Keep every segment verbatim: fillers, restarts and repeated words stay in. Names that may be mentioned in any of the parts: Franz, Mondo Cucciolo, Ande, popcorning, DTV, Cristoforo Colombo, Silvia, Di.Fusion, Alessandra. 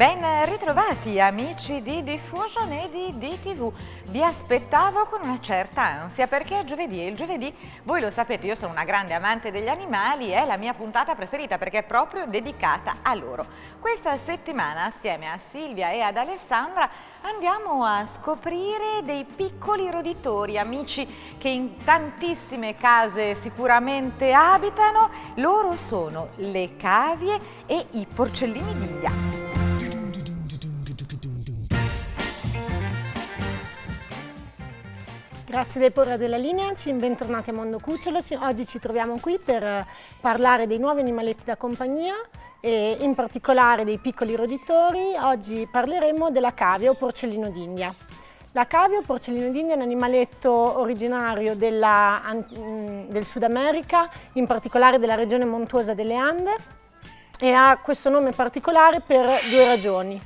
Ben ritrovati amici di Di.Fusion e di D T V, vi aspettavo con una certa ansia perché è giovedì e il giovedì, voi lo sapete, io sono una grande amante degli animali, è la mia puntata preferita perché è proprio dedicata a loro. Questa settimana assieme a Silvia e ad Alessandra andiamo a scoprire dei piccoli roditori, amici che in tantissime case sicuramente abitano, loro sono le cavie e i porcellini d'India. Grazie del porre della linea, bentornati a Mondo Cucciolo. Oggi ci troviamo qui per parlare dei nuovi animaletti da compagnia e in particolare dei piccoli roditori. Oggi parleremo della cavia o porcellino d'India. La cavia o porcellino d'India è un animaletto originario della, del Sud America, in particolare della regione montuosa delle Ande, e ha questo nome particolare per due ragioni.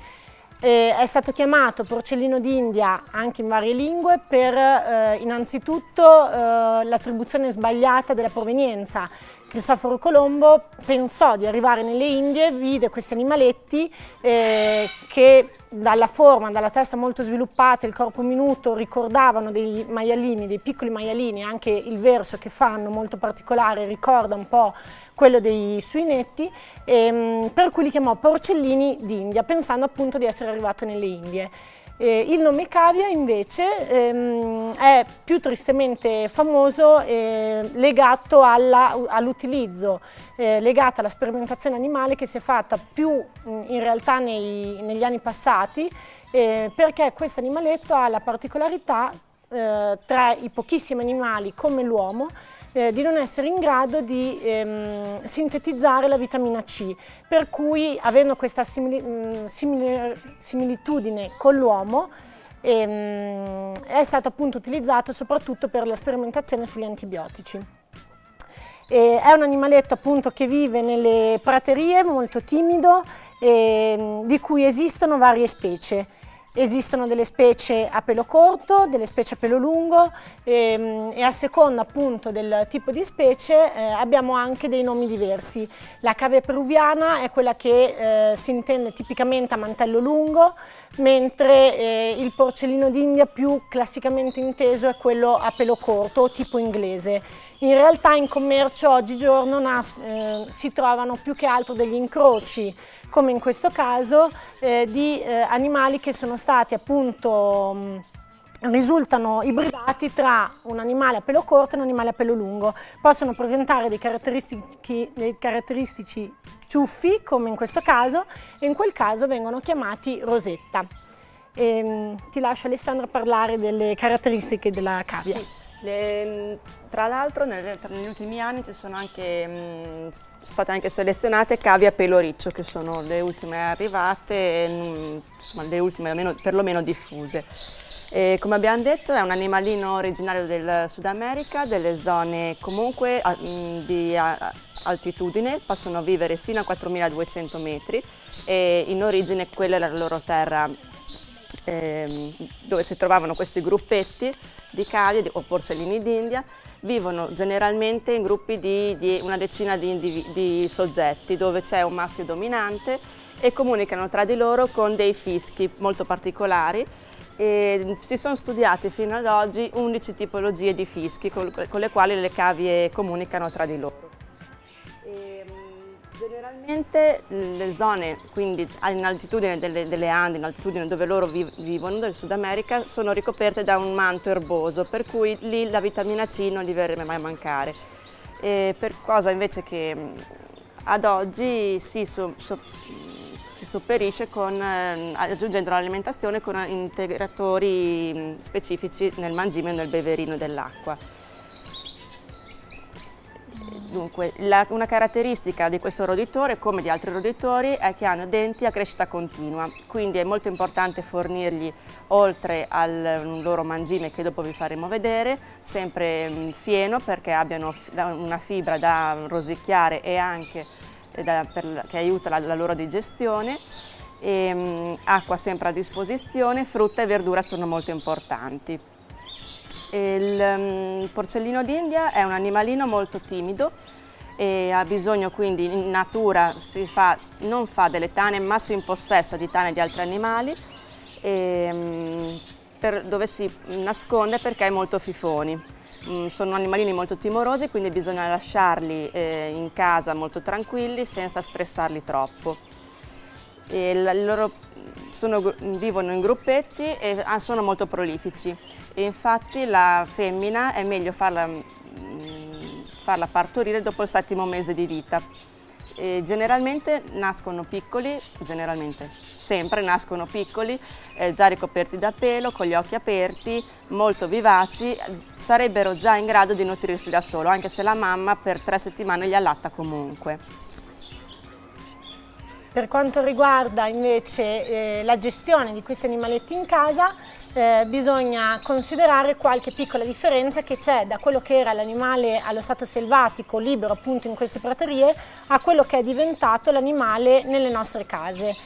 Eh, è stato chiamato porcellino d'India anche in varie lingue per eh, innanzitutto eh, l'attribuzione sbagliata della provenienza. Cristoforo Colombo pensò di arrivare nelle Indie, vide questi animaletti eh, che dalla forma, dalla testa molto sviluppata, il corpo minuto, ricordavano dei maialini, dei piccoli maialini, anche il verso che fanno molto particolare ricorda un po' quello dei suinetti, ehm, per cui li chiamò porcellini d'India, pensando appunto di essere arrivato nelle Indie. Eh, il nome cavia invece ehm, è più tristemente famoso, eh, legato all'utilizzo, all eh, legato alla sperimentazione animale che si è fatta più mh, in realtà nei, negli anni passati, eh, perché questo animaletto ha la particolarità eh, tra i pochissimi animali come l'uomo Eh, di non essere in grado di ehm, sintetizzare la vitamina C, per cui avendo questa simili simil similitudine con l'uomo ehm, è stato appunto utilizzato soprattutto per la sperimentazione sugli antibiotici. Eh, è un animaletto appunto che vive nelle praterie, molto timido, ehm, di cui esistono varie specie. Esistono delle specie a pelo corto, delle specie a pelo lungo ehm, e a seconda appunto del tipo di specie eh, abbiamo anche dei nomi diversi. La cavia peruviana è quella che eh, si intende tipicamente a mantello lungo, mentre eh, il porcellino d'India più classicamente inteso è quello a pelo corto o tipo inglese. In realtà in commercio oggigiorno eh, si trovano più che altro degli incroci, come in questo caso, eh, di eh, animali che sono stati appunto mh, risultano ibridati tra un animale a pelo corto e un animale a pelo lungo. Possono presentare dei caratteristici, dei caratteristici ciuffi, come in questo caso, e in quel caso vengono chiamati rosetta. E, ti lascio Alessandra parlare delle caratteristiche della cavia. Sì. Le, tra l'altro negli ultimi anni ci sono anche, mh, state anche selezionate cavie a pelo riccio, che sono le ultime arrivate, mh, insomma, le ultime almeno, perlomeno diffuse. E, come abbiamo detto, è un animalino originario del Sud America, delle zone comunque a, mh, di a, altitudine, possono vivere fino a quattromiladuecento metri e in origine quella è la loro terra, dove si trovavano questi gruppetti di cavie o porcellini d'India. Vivono generalmente in gruppi di, di una decina di, di soggetti, dove c'è un maschio dominante, e comunicano tra di loro con dei fischi molto particolari. E si sono studiate fino ad oggi undici tipologie di fischi con, con le quali le cavie comunicano tra di loro. Generalmente le zone, quindi in altitudine delle, delle Ande, in altitudine dove loro vi, vivono, del Sud America, sono ricoperte da un manto erboso, per cui lì la vitamina C non gli verrebbe mai a mancare. E per cosa invece che ad oggi si, so, so, si sopperisce con, aggiungendo l'alimentazione con integratori specifici nel mangime e nel beverino dell'acqua. Dunque, la, una caratteristica di questo roditore, come di altri roditori, è che hanno denti a crescita continua, quindi è molto importante fornirgli, oltre al loro mangime che dopo vi faremo vedere, sempre mh, fieno, perché abbiano una fibra da rosicchiare e anche da, per, che aiuta la, la loro digestione, e, mh, acqua sempre a disposizione, frutta e verdura sono molto importanti. Il porcellino d'India è un animalino molto timido e ha bisogno, quindi in natura si fa, non fa delle tane ma si impossessa di tane di altri animali, e, per, dove si nasconde perché è molto fifoni. Sono animalini molto timorosi, quindi bisogna lasciarli eh, in casa molto tranquilli senza stressarli troppo. E la, loro sono, vivono in gruppetti e ah, sono molto prolifici. E infatti la femmina è meglio farla, mh, farla partorire dopo il settimo mese di vita. E generalmente nascono piccoli, generalmente sempre nascono piccoli, eh, già ricoperti da pelo, con gli occhi aperti, molto vivaci, sarebbero già in grado di nutrirsi da solo, anche se la mamma per tre settimane li allatta comunque. Per quanto riguarda invece eh, la gestione di questi animaletti in casa, eh, bisogna considerare qualche piccola differenza che c'è da quello che era l'animale allo stato selvatico, libero appunto in queste praterie, a quello che è diventato l'animale nelle nostre case.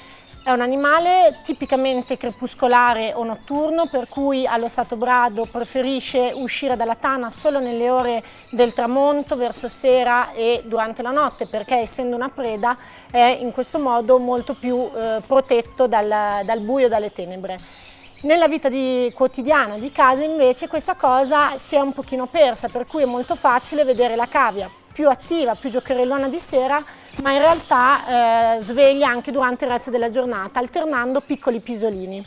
È un animale tipicamente crepuscolare o notturno, per cui allo stato brado preferisce uscire dalla tana solo nelle ore del tramonto, verso sera e durante la notte, perché essendo una preda è in questo modo molto più eh, protetto dal, dal buio, dalle tenebre. Nella vita di, quotidiana di casa invece questa cosa si è un pochino persa, per cui è molto facile vedere la cavia più attiva, più giocherellona di sera, ma in realtà eh, sveglia anche durante il resto della giornata, alternando piccoli pisolini.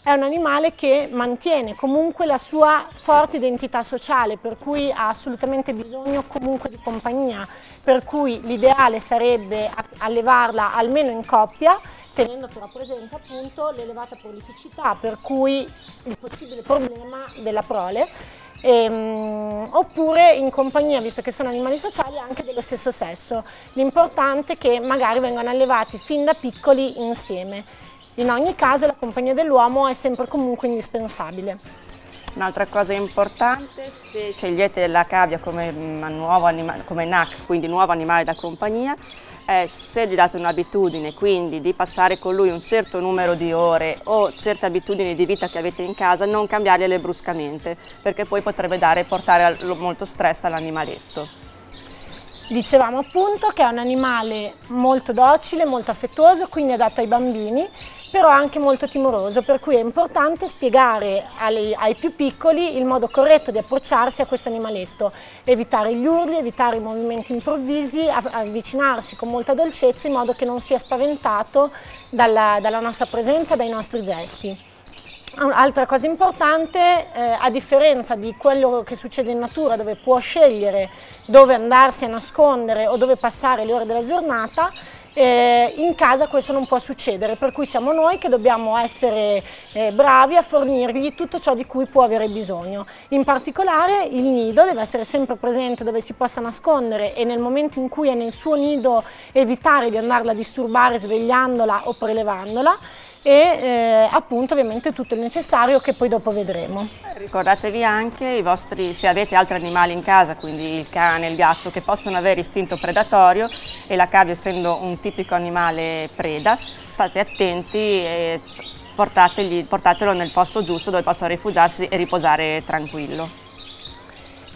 È un animale che mantiene comunque la sua forte identità sociale, per cui ha assolutamente bisogno comunque di compagnia, per cui l'ideale sarebbe allevarla almeno in coppia, tenendo però presente appunto l'elevata prolificità, per cui il possibile problema della prole, ehm, oppure in compagnia, visto che sono animali sociali, anche dello stesso sesso. L'importante è che magari vengano allevati fin da piccoli insieme. In ogni caso la compagnia dell'uomo è sempre comunque indispensabile. Un'altra cosa importante, se scegliete la cavia come, nuovo come N A C, quindi nuovo animale da compagnia, eh, se gli date un'abitudine, quindi di passare con lui un certo numero di ore o certe abitudini di vita che avete in casa, non cambiargliele bruscamente, perché poi potrebbe dare e portare molto stress all'animaletto. Dicevamo appunto che è un animale molto docile, molto affettuoso, quindi adatto ai bambini, però anche molto timoroso, per cui è importante spiegare ai, ai più piccoli il modo corretto di approcciarsi a questo animaletto, evitare gli urli, evitare i movimenti improvvisi, avvicinarsi con molta dolcezza in modo che non sia spaventato dalla, dalla nostra presenza, dai nostri gesti. Altra cosa importante, eh, a differenza di quello che succede in natura, dove può scegliere dove andarsi a nascondere o dove passare le ore della giornata, eh, in casa questo non può succedere, per cui siamo noi che dobbiamo essere eh, bravi a fornirgli tutto ciò di cui può avere bisogno. In particolare il nido deve essere sempre presente dove si possa nascondere, e nel momento in cui è nel suo nido evitare di andarla a disturbare svegliandola o prelevandola, e eh, appunto ovviamente tutto il necessario che poi dopo vedremo. Ricordatevi anche i vostri, se avete altri animali in casa, quindi il cane, il gatto, che possono avere istinto predatorio, e la cavia essendo un tipico animale preda, state attenti e portatelo nel posto giusto dove possa rifugiarsi e riposare tranquillo.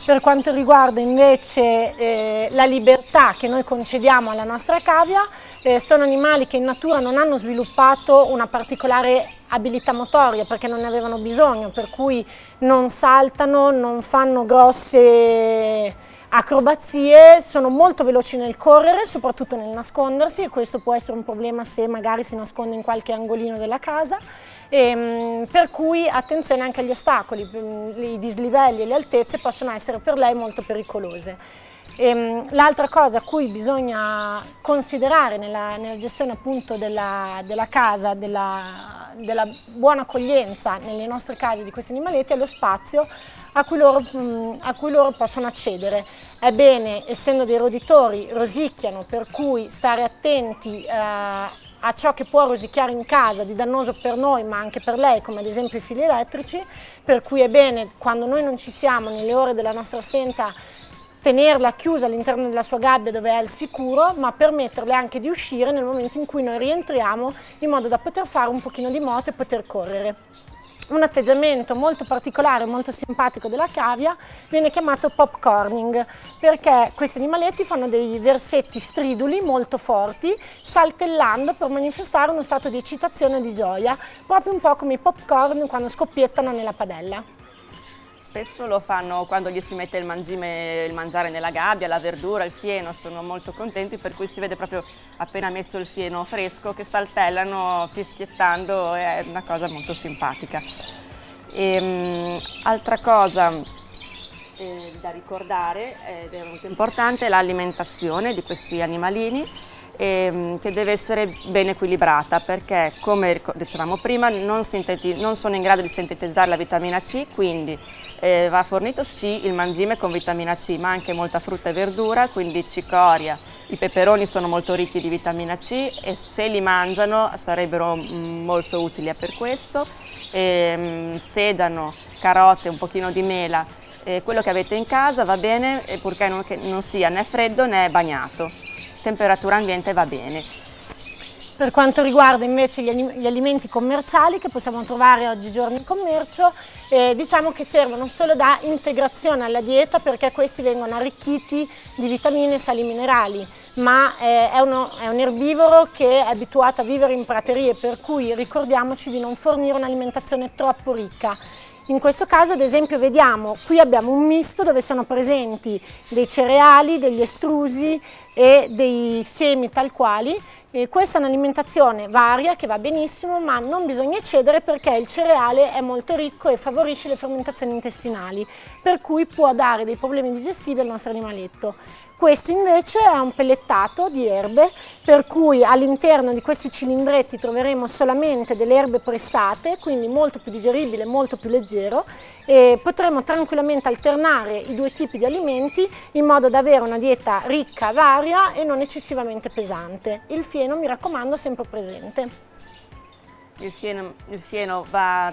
Per quanto riguarda invece eh, la libertà che noi concediamo alla nostra cavia, Eh, sono animali che in natura non hanno sviluppato una particolare abilità motoria, perché non ne avevano bisogno, per cui non saltano, non fanno grosse acrobazie, sono molto veloci nel correre, soprattutto nel nascondersi, e questo può essere un problema se magari si nasconde in qualche angolino della casa. E, per cui attenzione anche agli ostacoli, i dislivelli e le altezze possono essere per lei molto pericolose. L'altra cosa a cui bisogna considerare nella, nella gestione appunto della, della casa, della, della buona accoglienza nelle nostre case di questi animaletti, è lo spazio a cui loro, a cui loro possono accedere. È bene, essendo dei roditori, rosicchiano, per cui stare attenti eh, a ciò che può rosicchiare in casa di dannoso per noi ma anche per lei, come ad esempio i fili elettrici, per cui è bene, quando noi non ci siamo, nelle ore della nostra assenza, tenerla chiusa all'interno della sua gabbia dove è al sicuro, ma permetterle anche di uscire nel momento in cui noi rientriamo, in modo da poter fare un pochino di moto e poter correre. un atteggiamento molto particolare, molto simpatico della cavia, viene chiamato popcorning, perché questi animaletti fanno dei versetti striduli molto forti, saltellando per manifestare uno stato di eccitazione e di gioia, proprio un po' come i popcorn quando scoppiettano nella padella. Spesso lo fanno quando gli si mette il, mangime, il mangiare nella gabbia, la verdura, il fieno, sono molto contenti, per cui si vede proprio appena messo il fieno fresco che saltellano fischiettando, è una cosa molto simpatica. E, um, altra cosa eh, da ricordare, ed è molto importante, è l'alimentazione di questi animalini, ehm, che deve essere ben equilibrata, perché come dicevamo prima non, non sono in grado di sintetizzare la vitamina C, quindi eh, va fornito sì il mangime con vitamina C, ma anche molta frutta e verdura, quindi cicoria, i peperoni sono molto ricchi di vitamina C e se li mangiano sarebbero molto utili per questo, ehm, sedano, carote, un pochino di mela, eh, quello che avete in casa va bene purché non, che non sia né freddo né bagnato. Temperatura ambiente va bene. Per quanto riguarda invece gli, alim gli alimenti commerciali che possiamo trovare oggigiorno in commercio, eh, diciamo che servono solo da integrazione alla dieta, perché questi vengono arricchiti di vitamine e sali minerali, ma eh, è, uno, è un erbivoro che è abituato a vivere in praterie, per cui ricordiamoci di non fornire un'alimentazione troppo ricca. In questo caso ad esempio vediamo, qui abbiamo un misto dove sono presenti dei cereali, degli estrusi e dei semi tal quali. E questa è un'alimentazione varia che va benissimo, ma non bisogna eccedere perché il cereale è molto ricco e favorisce le fermentazioni intestinali, per cui può dare dei problemi digestivi al nostro animaletto. Questo invece è un pellettato di erbe, per cui all'interno di questi cilindretti troveremo solamente delle erbe pressate, quindi molto più digeribile, molto più leggero, e potremo tranquillamente alternare i due tipi di alimenti in modo da avere una dieta ricca, varia e non eccessivamente pesante. Il fieno, mi raccomando, sempre presente. Il fieno, il fieno va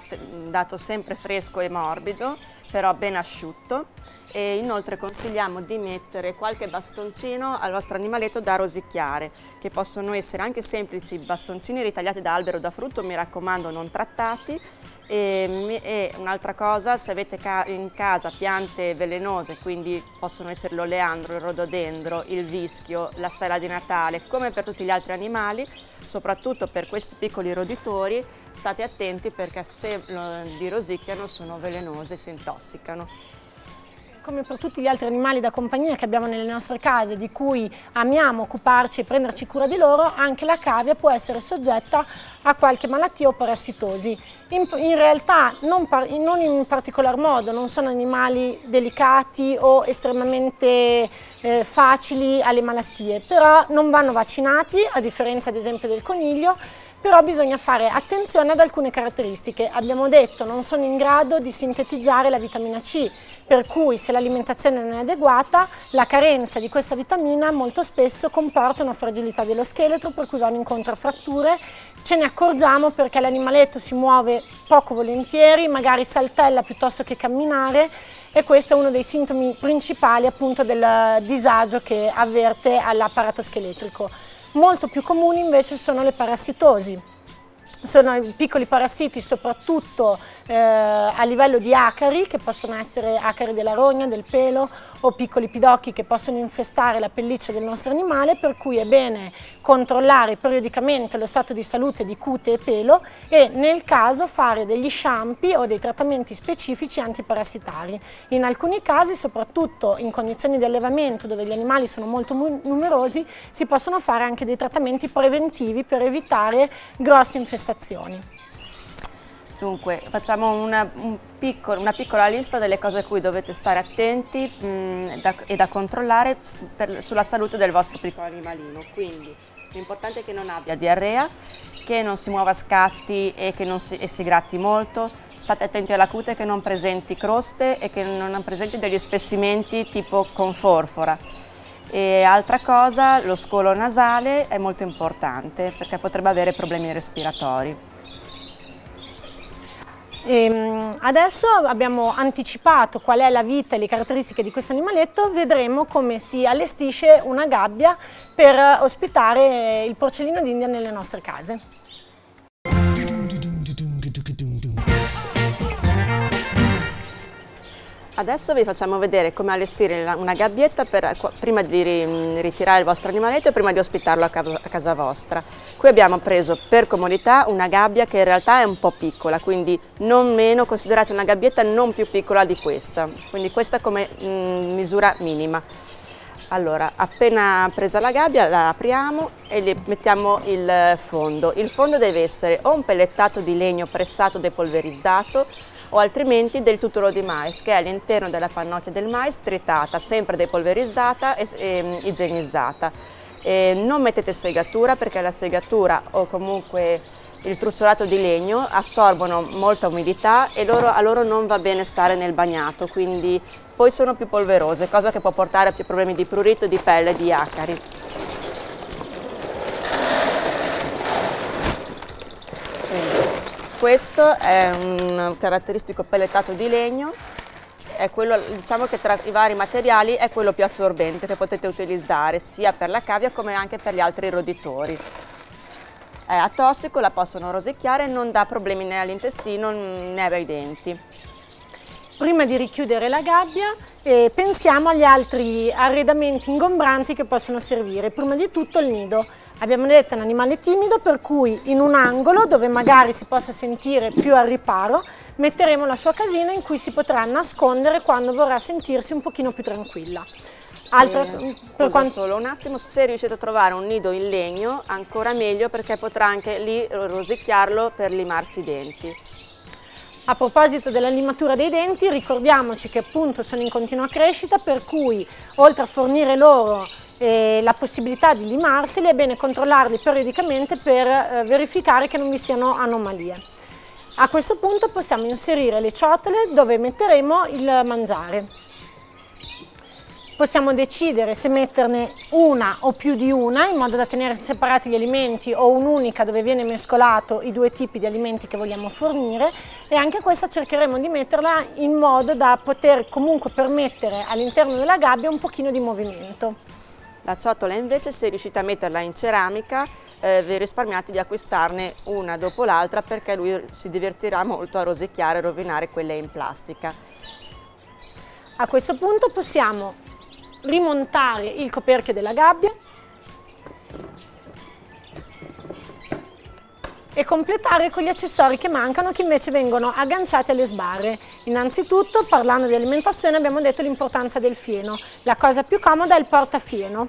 dato sempre fresco e morbido, però ben asciutto. E inoltre consigliamo di mettere qualche bastoncino al vostro animaletto da rosicchiare, che possono essere anche semplici bastoncini ritagliati da albero o da frutto, mi raccomando non trattati. E, e un'altra cosa, se avete ca in casa piante velenose, quindi possono essere l'oleandro, il rododendro, il vischio, la stella di Natale, come per tutti gli altri animali, soprattutto per questi piccoli roditori, state attenti perché se li rosicchiano sono velenose e si intossicano. Come per tutti gli altri animali da compagnia che abbiamo nelle nostre case, di cui amiamo occuparci e prenderci cura di loro, anche la cavia può essere soggetta a qualche malattia o parassitosi. In, in realtà non, par, non in particolar modo, non sono animali delicati o estremamente eh, facili alle malattie, però non vanno vaccinati, a differenza ad esempio del coniglio, però bisogna fare attenzione ad alcune caratteristiche. Abbiamo detto non sono in grado di sintetizzare la vitamina C, per cui se l'alimentazione non è adeguata, la carenza di questa vitamina molto spesso comporta una fragilità dello scheletro, per cui vanno incontro a fratture. Ce ne accorgiamo perché l'animaletto si muove poco volentieri, magari saltella piuttosto che camminare, e questo è uno dei sintomi principali appunto del disagio che avverte all'apparato scheletrico. Molto più comuni invece sono le parassitosi, sono i piccoli parassiti soprattutto eh, a livello di acari, che possono essere acari della rogna, del pelo o piccoli pidocchi che possono infestare la pelliccia del nostro animale, per cui è bene controllare periodicamente lo stato di salute di cute e pelo e nel caso fare degli sciampi o dei trattamenti specifici antiparassitari. In alcuni casi, soprattutto in condizioni di allevamento dove gli animali sono molto numerosi, si possono fare anche dei trattamenti preventivi per evitare grosse infestazioni. Dunque, facciamo una, un piccolo, una piccola lista delle cose a cui dovete stare attenti mh, da, e da controllare per, sulla salute del vostro piccolo animalino. Quindi l'importante è che non abbia diarrea, che non si muova a scatti e che non si, e si gratti molto. State attenti alla cute, che non presenti croste e che non presenti degli spessimenti tipo con forfora. E altra cosa, lo scolo nasale è molto importante perché potrebbe avere problemi respiratori. E adesso abbiamo anticipato qual è la vita e le caratteristiche di questo animaletto, vedremo come si allestisce una gabbia per ospitare il porcellino d'India nelle nostre case. Adesso vi facciamo vedere come allestire una gabbietta per, prima di ritirare il vostro animaletto e prima di ospitarlo a casa vostra. Qui abbiamo preso per comodità una gabbia che in realtà è un po' piccola, quindi non meno, considerate una gabbietta non più piccola di questa, quindi questa come mh, misura minima. Allora, appena presa la gabbia la apriamo e gli mettiamo il fondo. Il fondo deve essere o un pellettato di legno pressato depolverizzato o altrimenti del tutolo di mais, che è all'interno della pannocchia del mais tritata, sempre depolverizzata e, e igienizzata. E non mettete segatura, perché la segatura o comunque il trucciolato di legno assorbono molta umidità e loro, a loro non va bene stare nel bagnato, quindi poi sono più polverose, cosa che può portare a più problemi di prurito, di pelle e di acari. Quindi, questo è un caratteristico pellettato di legno, è quello, diciamo che tra i vari materiali è quello più assorbente che potete utilizzare sia per la cavia come anche per gli altri roditori. È atossico, la possono rosicchiare, non dà problemi né all'intestino né ai denti. Prima di richiudere la gabbia eh, pensiamo agli altri arredamenti ingombranti che possono servire. Prima di tutto il nido. Abbiamo detto che è un animale timido, per cui in un angolo dove magari si possa sentire più al riparo metteremo la sua casina in cui si potrà nascondere quando vorrà sentirsi un pochino più tranquilla. Altra, eh, scusa, per quanto... solo un attimo, se riuscite a trovare un nido in legno ancora meglio, perché potrà anche lì rosicchiarlo per limarsi i denti. A proposito della limatura dei denti, ricordiamoci che appunto sono in continua crescita, per cui oltre a fornire loro eh, la possibilità di limarseli è bene controllarli periodicamente per eh, verificare che non vi siano anomalie. A questo punto possiamo inserire le ciotole dove metteremo il mangiare. Possiamo decidere se metterne una o più di una, in modo da tenere separati gli alimenti, o un'unica dove viene mescolato i due tipi di alimenti che vogliamo fornire, e anche questa cercheremo di metterla in modo da poter comunque permettere all'interno della gabbia un pochino di movimento. La ciotola invece, se riuscite a metterla in ceramica, eh, vi risparmiate di acquistarne una dopo l'altra, perché lui si divertirà molto a rosicchiare e rovinare quelle in plastica. A questo punto possiamo rimontare il coperchio della gabbia e completare con gli accessori che mancano, che invece vengono agganciati alle sbarre. Innanzitutto, parlando di alimentazione, abbiamo detto l'importanza del fieno. La cosa più comoda è il portafieno.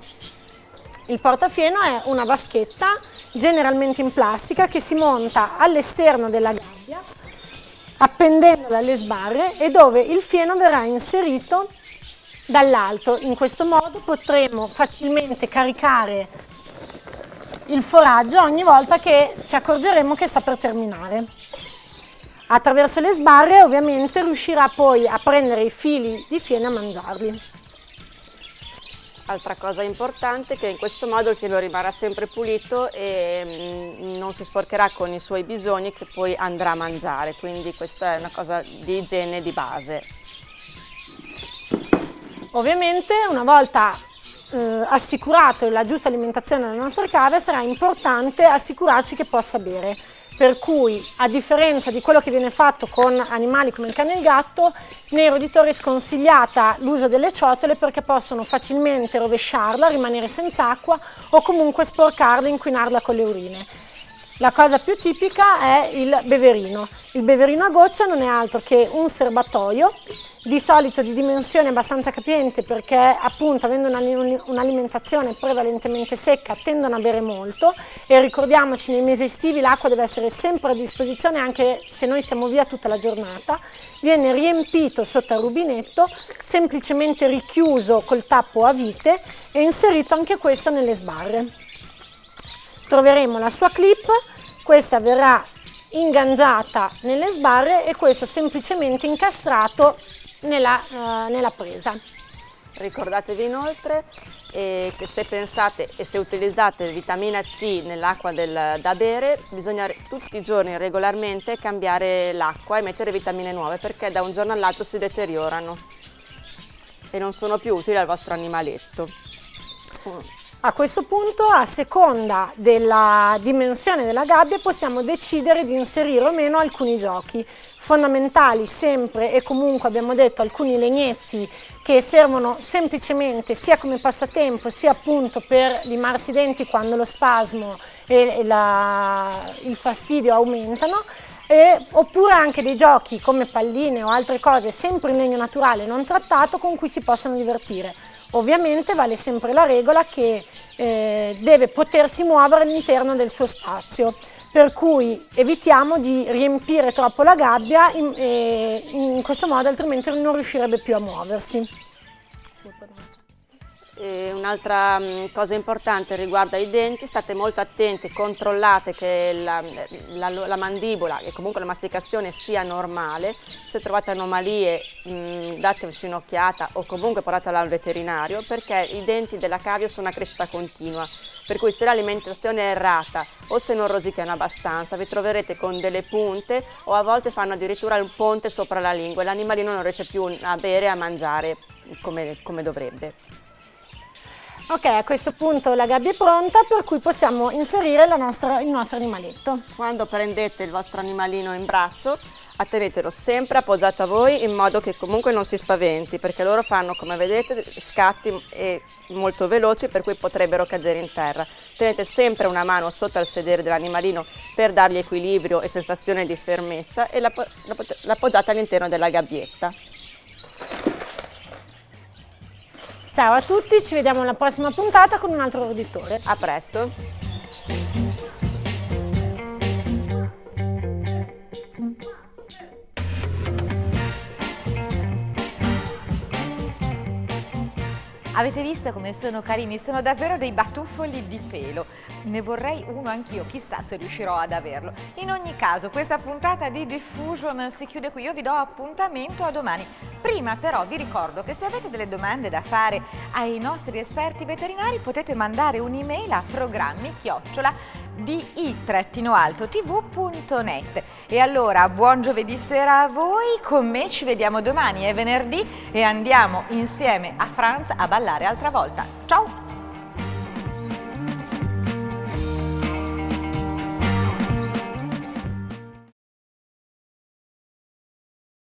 Il portafieno è una vaschetta generalmente in plastica che si monta all'esterno della gabbia appendendola alle sbarre e dove il fieno verrà inserito dall'alto. In questo modo potremo facilmente caricare il foraggio ogni volta che ci accorgeremo che sta per terminare. Attraverso le sbarre ovviamente riuscirà poi a prendere i fili di fieno e a mangiarli. Altra cosa importante è che in questo modo il fieno rimarrà sempre pulito e non si sporcherà con i suoi bisogni che poi andrà a mangiare, quindi questa è una cosa di igiene di base. Ovviamente, una volta eh, assicurato la giusta alimentazione della nostra cavia, sarà importante assicurarci che possa bere. Per cui, a differenza di quello che viene fatto con animali come il cane e il gatto, nei roditori è sconsigliata l'uso delle ciotole, perché possono facilmente rovesciarla, rimanere senza acqua o comunque sporcarla e inquinarla con le urine. La cosa più tipica è il beverino. Il beverino a goccia non è altro che un serbatoio, di solito di dimensione abbastanza capiente, perché appunto avendo un'alimentazione prevalentemente secca tendono a bere molto, e ricordiamoci, nei mesi estivi l'acqua deve essere sempre a disposizione anche se noi stiamo via tutta la giornata. Viene riempito sotto al rubinetto, semplicemente richiuso col tappo a vite e inserito anche questo nelle sbarre. Troveremo la sua clip, questa verrà ingaggiata nelle sbarre e questo semplicemente incastrato nella, eh, nella presa. Ricordatevi inoltre eh, che se pensate e se utilizzate vitamina C nell'acqua da bere, bisogna tutti i giorni regolarmente cambiare l'acqua e mettere vitamine nuove, perché da un giorno all'altro si deteriorano e non sono più utili al vostro animaletto. A questo punto, a seconda della dimensione della gabbia, possiamo decidere di inserire o meno alcuni giochi. Fondamentali sempre e comunque, abbiamo detto, alcuni legnetti che servono semplicemente sia come passatempo sia appunto per limarsi i denti quando lo spasmo e la, il fastidio aumentano, e, oppure anche dei giochi come palline o altre cose sempre in legno naturale non trattato con cui si possono divertire. Ovviamente vale sempre la regola che eh, deve potersi muovere all'interno del suo spazio, per cui evitiamo di riempire troppo la gabbia in, e in questo modo altrimenti non riuscirebbe più a muoversi. E un'altra cosa importante riguarda i denti: state molto attenti, controllate che la, la, la mandibola e comunque la masticazione sia normale. Se trovate anomalie mh, dateci un'occhiata o comunque portatela al veterinario, perché i denti della cavia sono a crescita continua, per cui se l'alimentazione è errata o se non rosicchiano abbastanza vi troverete con delle punte, o a volte fanno addirittura un ponte sopra la lingua e l'animalino non riesce più a bere e a mangiare come, come dovrebbe. Ok, a questo punto la gabbia è pronta, per cui possiamo inserire la nostra, il nostro animaletto. Quando prendete il vostro animalino in braccio, tenetelo sempre appoggiato a voi in modo che comunque non si spaventi, perché loro fanno, come vedete, scatti e molto veloci, per cui potrebbero cadere in terra. Tenete sempre una mano sotto al sedere dell'animalino per dargli equilibrio e sensazione di fermezza, e l'appoggiate all'interno della gabbietta. Ciao a tutti, ci vediamo alla prossima puntata con un altro roditore. A presto! Avete visto come sono carini? Sono davvero dei batuffoli di pelo. Ne vorrei uno anch'io, chissà se riuscirò ad averlo. In ogni caso, questa puntata di Di.Fusion si chiude qui. Io vi do appuntamento a domani. Prima però vi ricordo che se avete delle domande da fare ai nostri esperti veterinari potete mandare un'email a programmi chiocciola di i trattino alto tv punto net. E allora buon giovedì sera a voi, con me ci vediamo domani, è venerdì, e andiamo insieme a Franz a ballare altra volta. Ciao!